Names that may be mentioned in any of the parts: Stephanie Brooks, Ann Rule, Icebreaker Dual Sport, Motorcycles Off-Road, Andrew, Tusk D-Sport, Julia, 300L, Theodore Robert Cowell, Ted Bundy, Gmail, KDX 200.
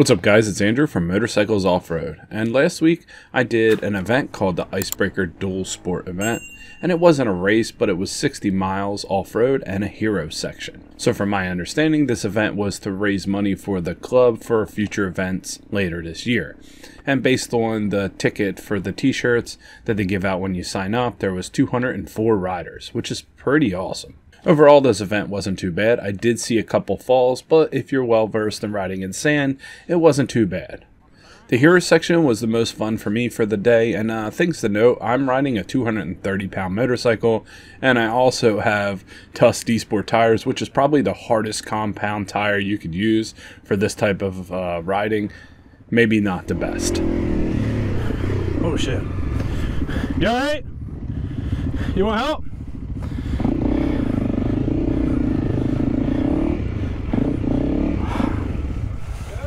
What's up guys, it's Andrew from Motorcycles Off-Road, and last week I did an event called the Icebreaker Dual Sport event, and it wasn't a race, but it was 60 miles off-road and a hero section. So from my understanding, this event was to raise money for the club for future events later this year. And based on the ticket for the t-shirts that they give out when you sign up, there was 204 riders, which is pretty awesome. Overall, this event wasn't too bad. I did see a couple falls, but if you're well versed in riding in sand, it wasn't too bad. The hero section was the most fun for me for the day, and things to note, I'm riding a 230-pound motorcycle, and I also have Tusk D-Sport tires, which is probably the hardest compound tire you could use for this type of riding. Maybe not the best. Oh shit. You alright? You want help?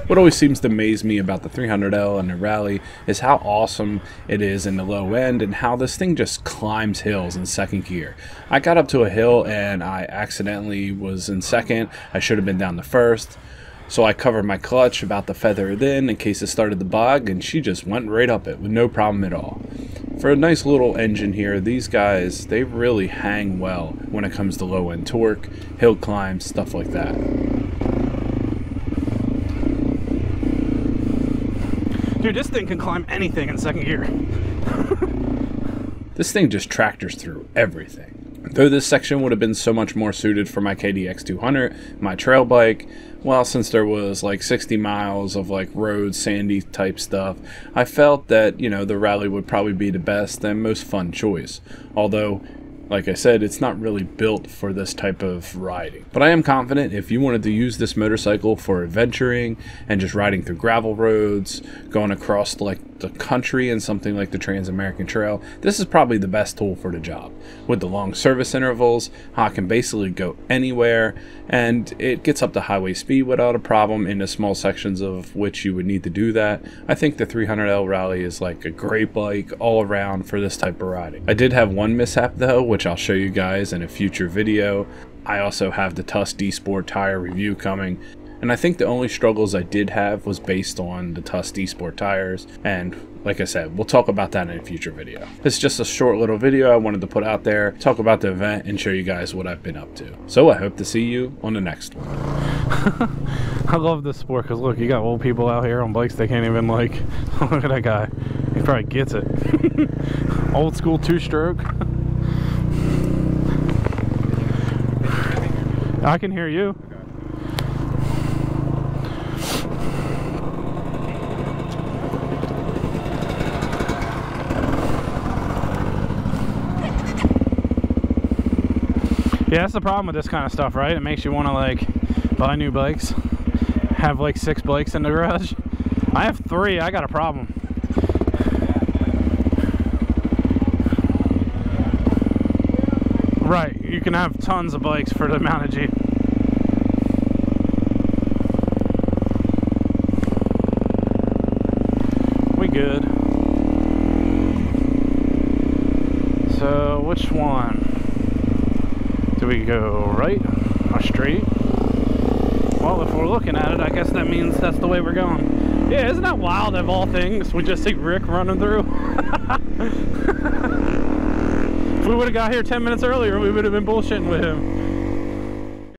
What always seems to amaze me about the 300L and the rally is how awesome it is in the low end and how this thing just climbs hills in second gear. I got up to a hill and I accidentally was in second. I should have been down to first. So I covered my clutch about the feather in case it started to bog, and she just went right up it with no problem at all. For a nice little engine here, these guys, they really hang well when it comes to low end torque, hill climbs, stuff like that. Dude, this thing can climb anything in second gear. This thing just tractors through everything. Though this section would have been so much more suited for my KDX 200, my trail bike, well, since there was like 60 miles of like road, sandy type stuff, I felt that, you know, the rally would probably be the best and most fun choice. Although, like I said, it's not really built for this type of riding. But I am confident if you wanted to use this motorcycle for adventuring and just riding through gravel roads, going across like the country and something like the Trans-American Trail, this is probably the best tool for the job. With the long service intervals, I can basically go anywhere, and it gets up to highway speed without a problem in the small sections of which you would need to do that. I think the 300L Rally is like a great bike all around for this type of riding. I did have one mishap though, which I'll show you guys in a future video. I also have the Tusk D-Sport tire review coming, and I think the only struggles I did have was based on the Tusk D-Sport tires, and like I said, we'll talk about that in a future video. It's just a short little video I wanted to put out there, talk about the event, and show you guys what I've been up to. So I hope to see you on the next one. I love this sport because look, you got old people out here on bikes, they can't even like, look at that guy, he probably gets it. Old school two-stroke. I can hear you. Okay. Yeah, that's the problem with this kind of stuff, right? It makes you want to like buy new bikes, have like 6 bikes in the garage. I have 3, I got a problem. Right, you can have tons of bikes for the amount of G. We good. So which one? Do we go right or straight? Well, if we're looking at it, I guess that means that's the way we're going. Yeah, isn't that wild of all things? We just see Rick running through. If we would have got here 10 minutes earlier, we would have been bullshitting with him.